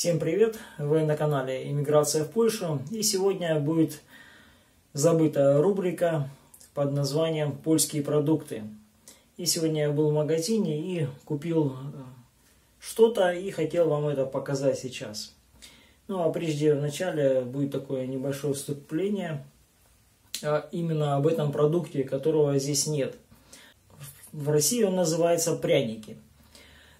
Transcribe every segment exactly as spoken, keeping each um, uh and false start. Всем привет! Вы на канале «Иммиграция в Польшу», и сегодня будет забыта рубрика под названием «Польские продукты». И сегодня я был в магазине и купил что-то, и хотел вам это показать сейчас. Ну а прежде, вначале будет такое небольшое вступление именно об этом продукте, которого здесь нет. В России он называется «пряники».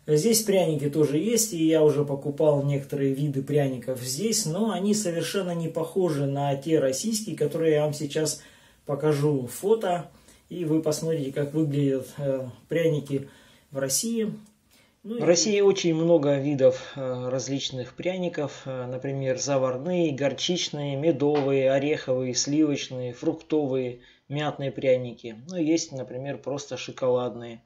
Здесь пряники тоже есть, и я уже покупал некоторые виды пряников здесь, но они совершенно не похожи на те российские, которые я вам сейчас покажу фото, и вы посмотрите, как выглядят э, пряники в России. Ну, в и... России очень много видов э, различных пряников, э, например, заварные, горчичные, медовые, ореховые, сливочные, фруктовые, мятные пряники. Ну, есть, например, просто шоколадные.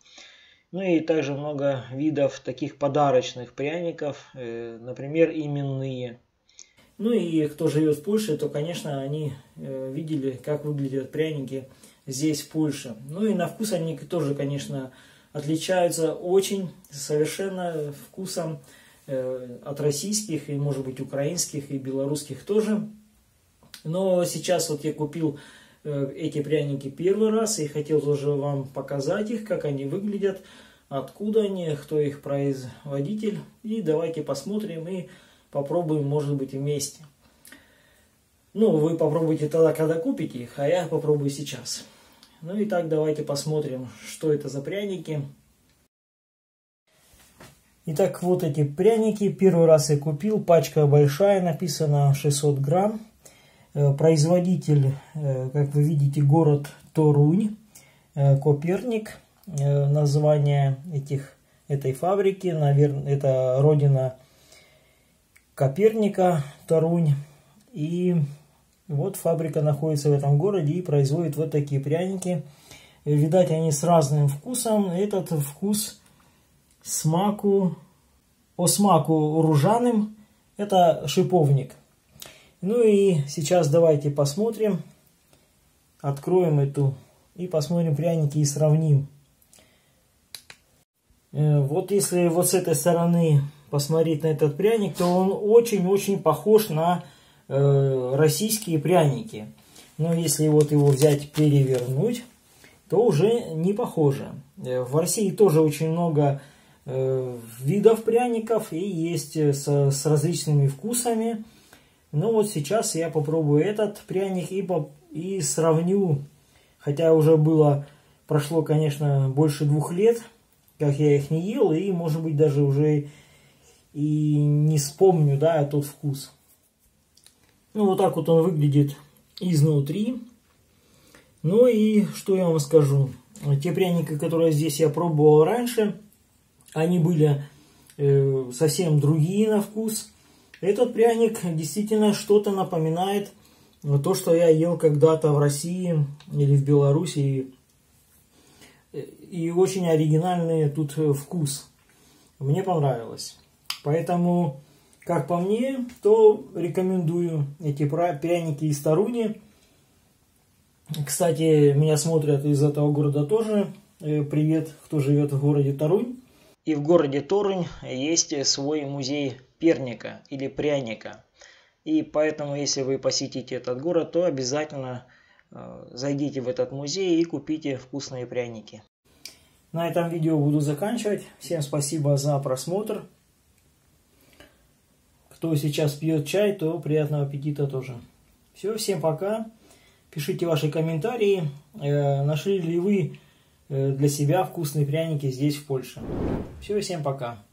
Ну и также много видов таких подарочных пряников, например, именные. Ну и кто живет в Польше, то, конечно, они видели, как выглядят пряники здесь, в Польше. Ну и на вкус они тоже, конечно, отличаются очень совершенно вкусом от российских, и, может быть, украинских, и белорусских тоже. Но сейчас вот я купил эти пряники первый раз и хотел тоже вам показать их, как они выглядят, откуда они, кто их производитель. И давайте посмотрим и попробуем, может быть, вместе. Ну, вы попробуйте тогда, когда купите их, а я попробую сейчас. Ну и так, давайте посмотрим, что это за пряники. Итак, вот эти пряники. Первый раз я купил. Пачка большая, написано шестьсот грамм. Производитель, как вы видите, город Торунь, Коперник. Название этих, этой фабрики, наверное, это родина Коперника, Торунь. И вот фабрика находится в этом городе и производит вот такие пряники. Видать, они с разным вкусом. Этот вкус смаку, о смаку ружаным, это шиповник. Ну и сейчас давайте посмотрим, откроем эту и посмотрим пряники и сравним. Вот если вот с этой стороны посмотреть на этот пряник, то он очень-очень похож на э, российские пряники. Но если вот его взять перевернуть, то уже не похоже. В России тоже очень много э, видов пряников и есть с, с различными вкусами. Ну вот сейчас я попробую этот пряник и, и сравню, хотя уже было, прошло, конечно, больше двух лет, как я их не ел, и, может быть, даже уже и не вспомню, да, тот вкус. Ну вот так вот он выглядит изнутри. Ну и что я вам скажу. Те пряники, которые здесь я пробовал раньше, они были э, совсем другие на вкус. Этот пряник действительно что-то напоминает то, что я ел когда-то в России или в Беларуси. И очень оригинальный тут вкус. Мне понравилось. Поэтому, как по мне, то рекомендую эти пряники из Торуни. Кстати, меня смотрят из этого города тоже. Привет, кто живет в городе Торунь. И в городе Торунь есть свой музей перника или пряника. И поэтому, если вы посетите этот город, то обязательно зайдите в этот музей и купите вкусные пряники. На этом видео буду заканчивать. Всем спасибо за просмотр. Кто сейчас пьет чай, то приятного аппетита тоже. Все, всем пока. Пишите ваши комментарии. Нашли ли вы для себя вкусные пряники здесь, в Польше. Все, всем пока.